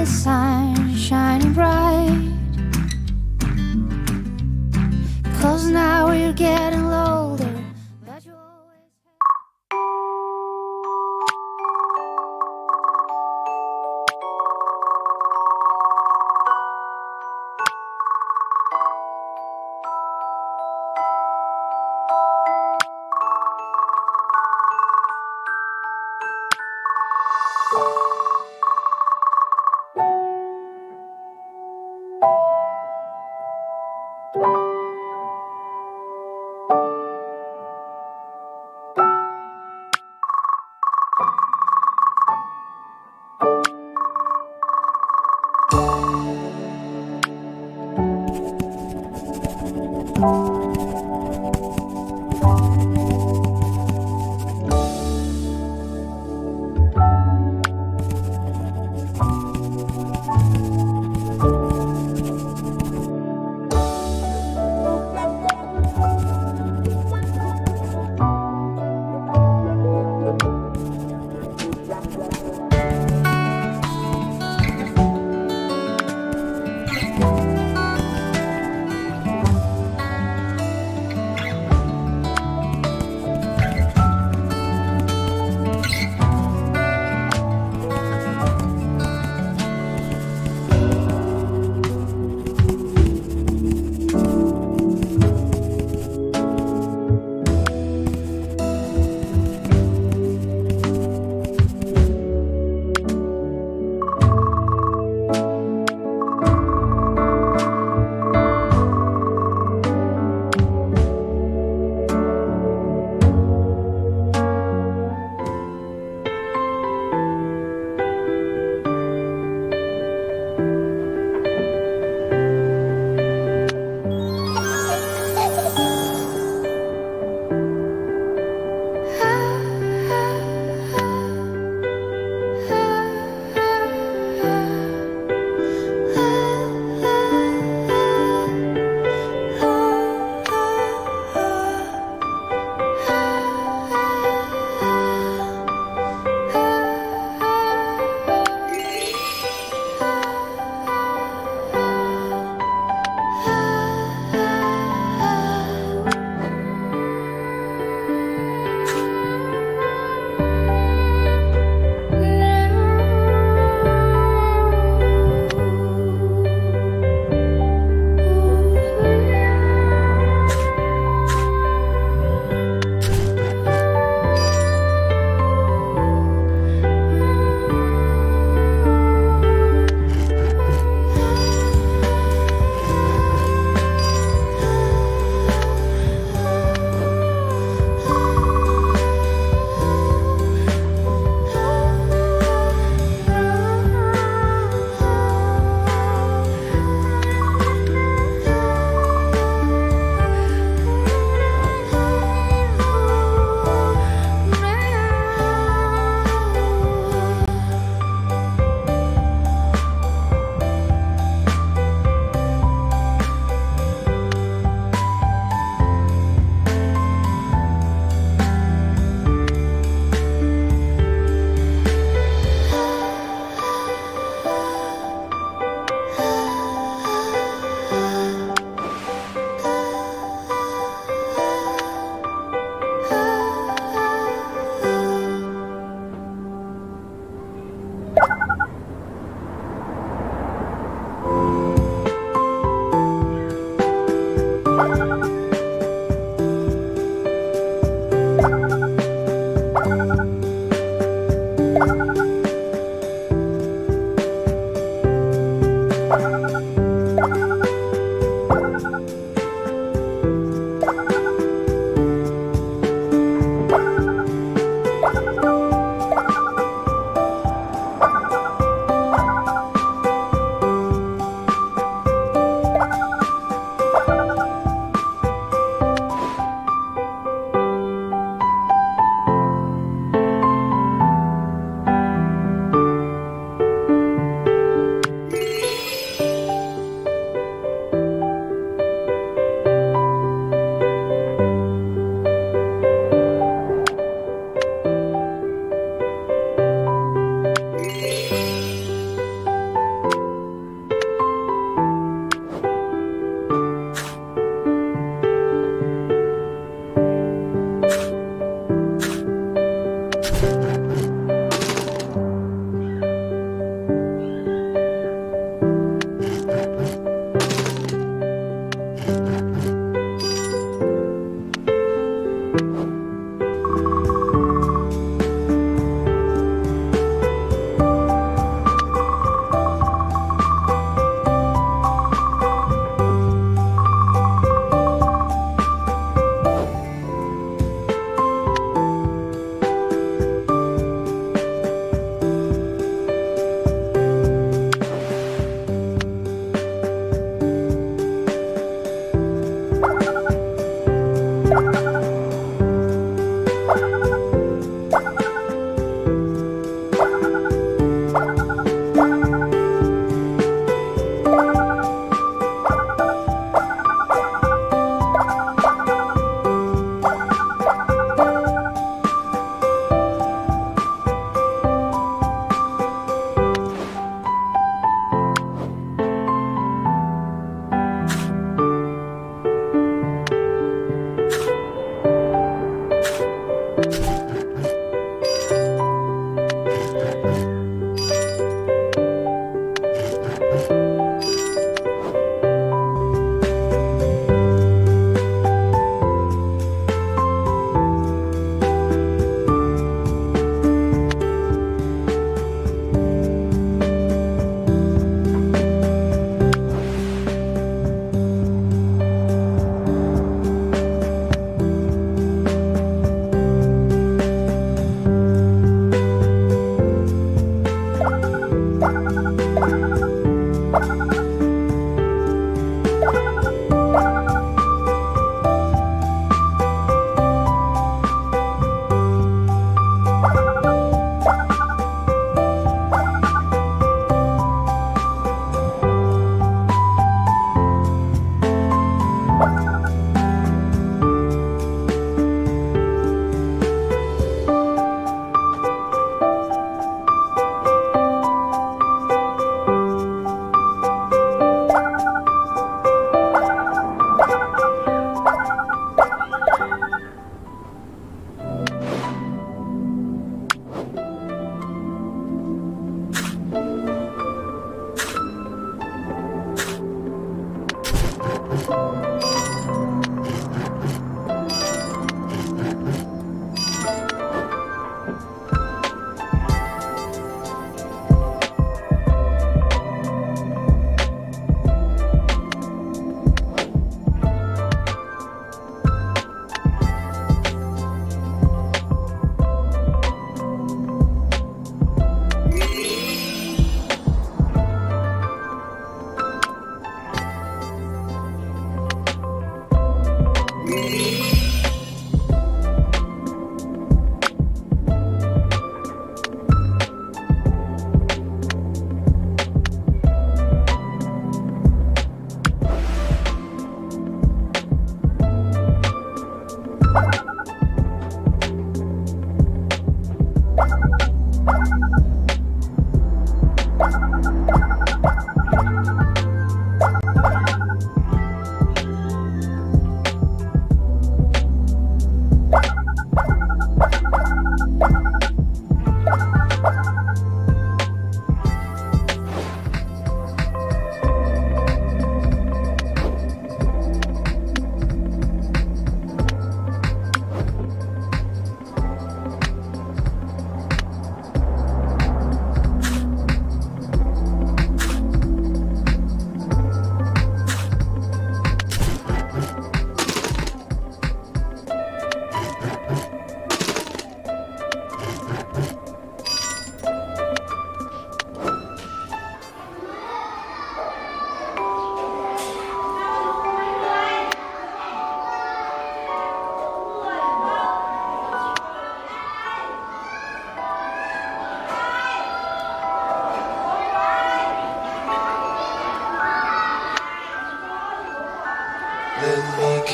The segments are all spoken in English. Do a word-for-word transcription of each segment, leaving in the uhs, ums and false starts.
the sun shining bright, 'cause now we're getting older.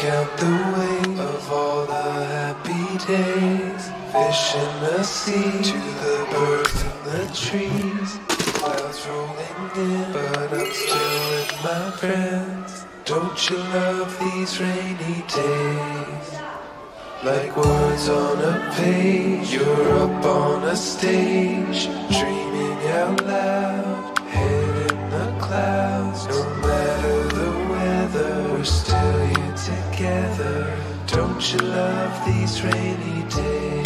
count the weight of all the happy days. Fish in the sea, to the birds in the trees. Clouds rolling in, but I'm still with my friends. Don't you love these rainy days? Like words on a page, you're up on a stage, dreaming out loud, head in the clouds. No matter the weather, we're still here together. Don't you love these rainy days?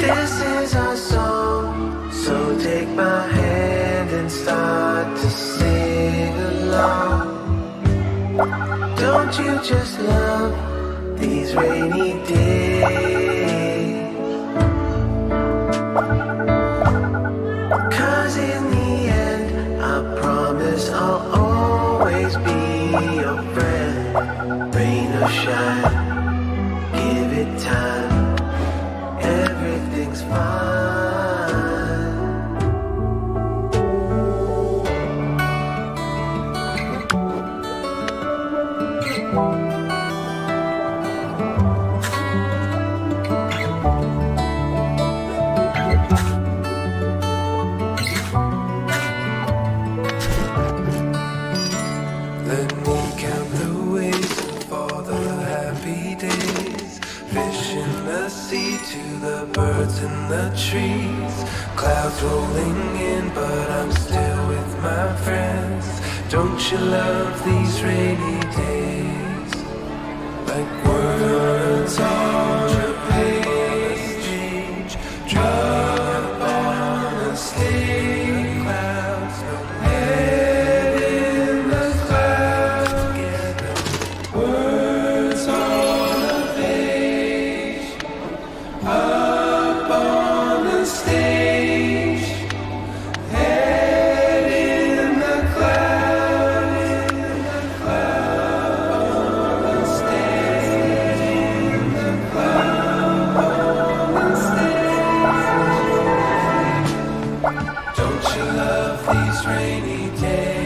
This is our song, so take my hand and start to sing along. Don't you just love these rainy days? 'Cause in the end, I promise I'll always be your friend. Rain or shine, give it time. Everything's fine. Let me count the ways of all the happy days. Fish in the sea, to the birds in the trees. Clouds rolling in, but I'm still with my friends. Don't you love these rainy days? Like words on a page, drop on a stage. Clouds, no head in the clouds together. Words on up on the stage, head in the clouds, in the clouds, on the stage, in the clouds, on the stage. Don't you love these rainy days?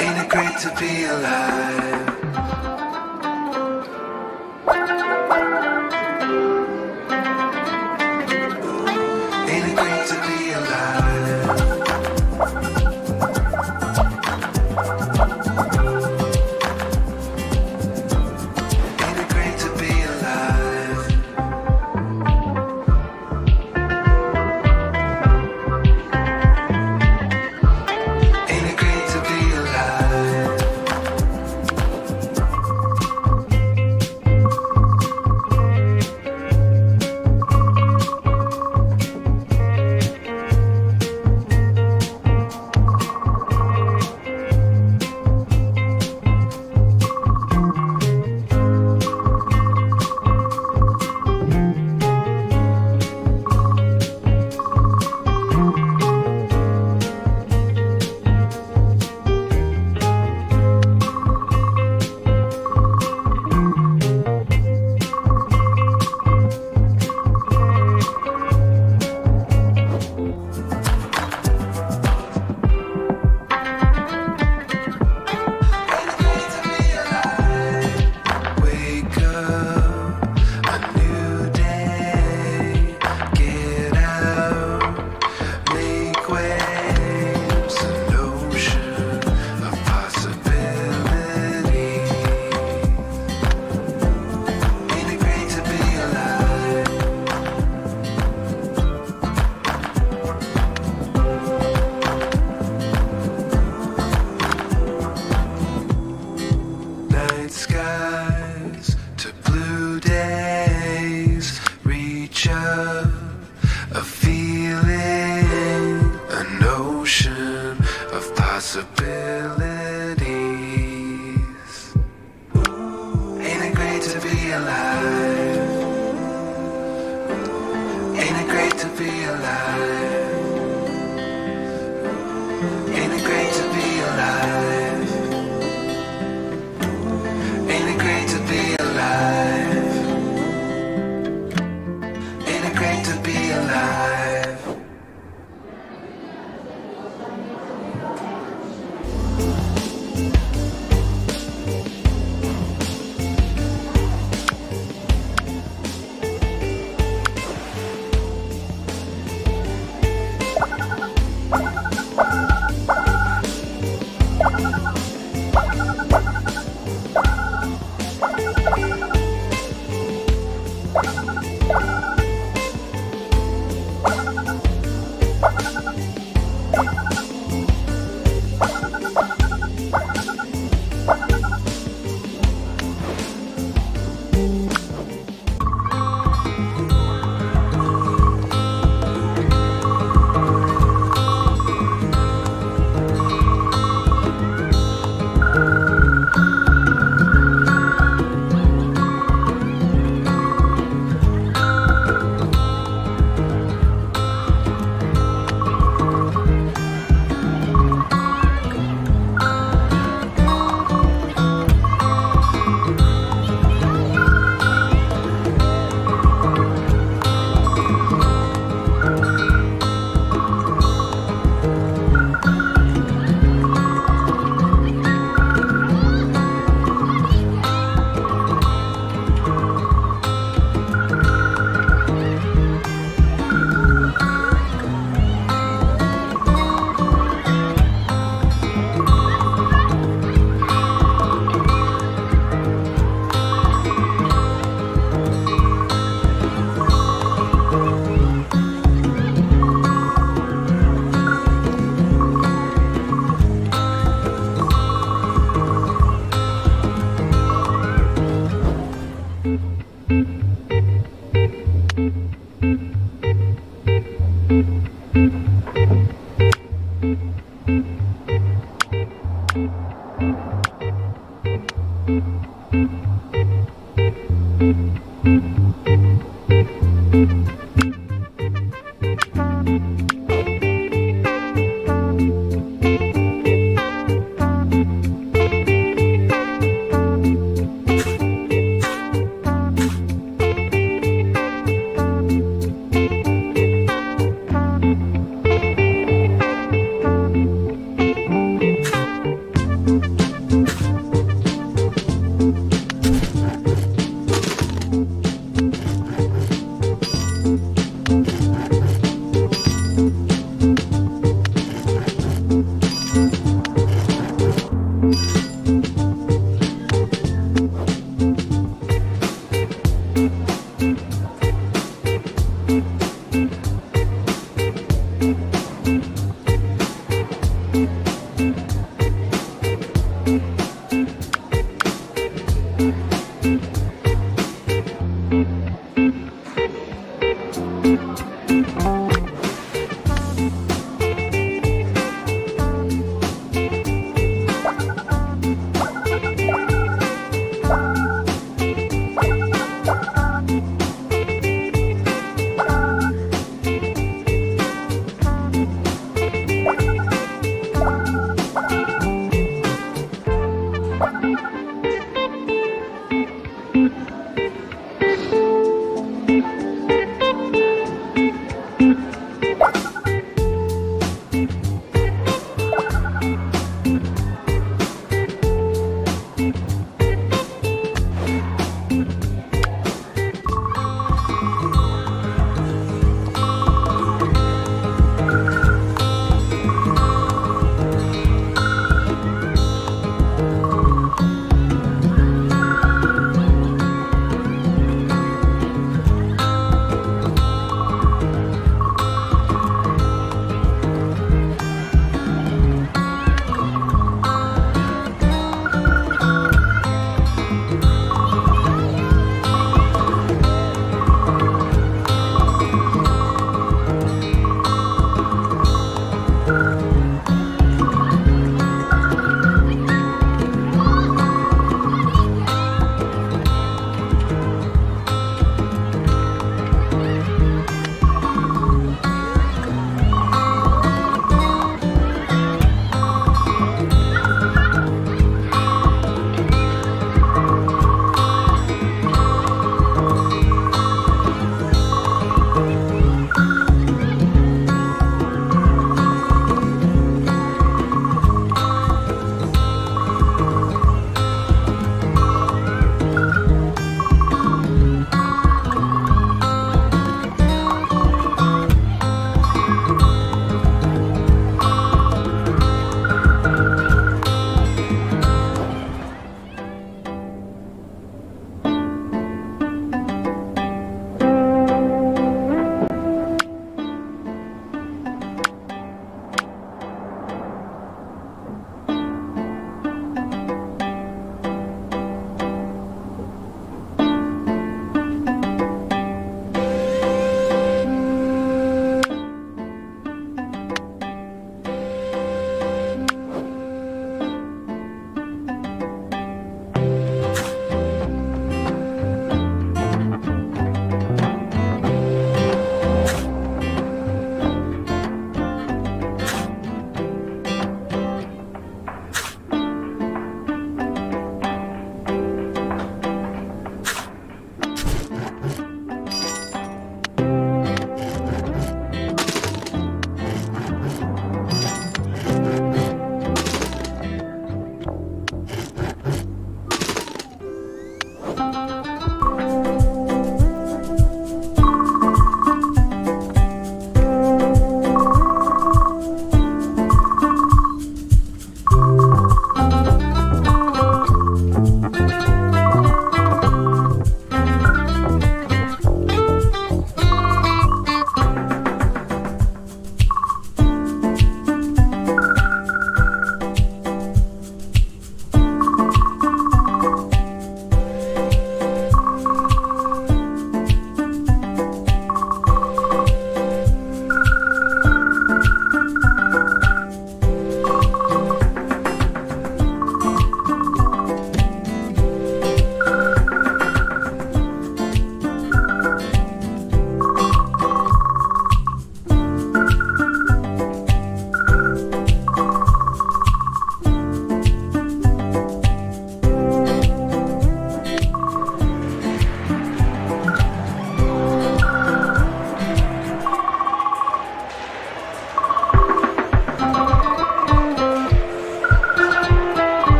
Ain't it great to be alive? possibilities. Ooh. Ain't it great to be alive? Ooh. Ain't it great to be alive? Ooh. Ain't it great to be alive? Ooh. Ain't it great to be alive? Ain't it great to be alive? You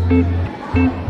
Thank you.